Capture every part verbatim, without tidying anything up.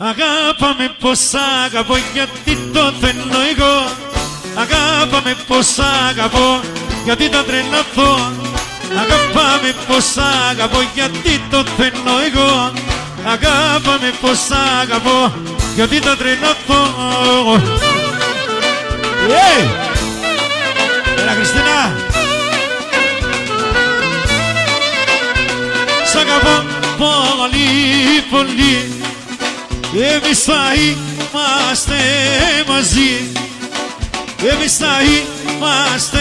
Αγάπαμε πως αγαπώ, γιατί το θέλω εγώ. Αγάπαμε πως αγαπώ, γιατί θα τρελαθώ. Αγάπαμε πως αγαπώ, γιατί το θέλω εγώ. Αγάπαμε πως αγαπώ, γιατί θα τρελαθώ. Hey! Έλα Χριστίνα! Σ' αγαπώ πολύ πολύ. Εμείς θα είμαστε μαζί. Εμείς θα είμαστε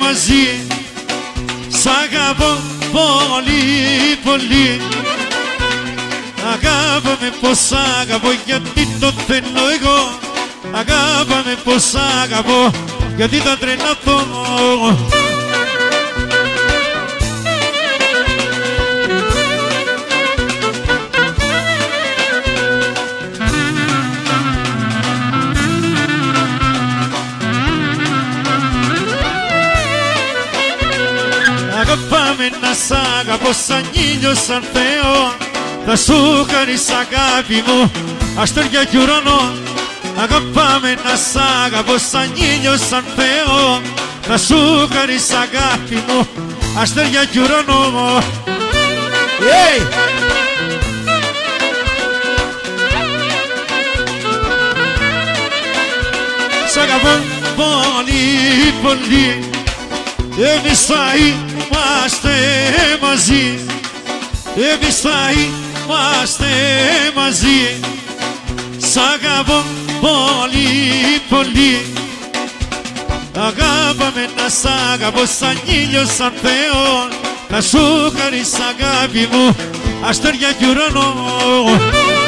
μαζί. Σ' αγαπώ πολύ πολύ. Αγάπαμε πως αγαπώ, γιατί το θέλω εγώ. Αγάπαμε πως αγαπώ, γιατί τα τρελαθώ. Αγάπαμε να σ' αγαπώ σαν ήλιο, σαν Θεό. Θα σου χαρίσω αγάπη μου, αστέρια κι ουρανό. Αγάπαμε να σ' αγαπώ σαν ήλιο, σαν Θεό. Θα σου χαρίσω αγάπη μου, αστέρια κι ουρανό. Hey! Σ' αγαπώ πολύ πολύ. Εμείς θα είμαστε μαζί. Εμείς θα είμαστε μαζί. Σ' αγαπώ πολύ πολύ. Αγάπαμε να σ' αγαπώ σαν ήλιο, σαν Θεό. Θα σου χαρίσω αγάπη μου, αστέρια κι ουρανό.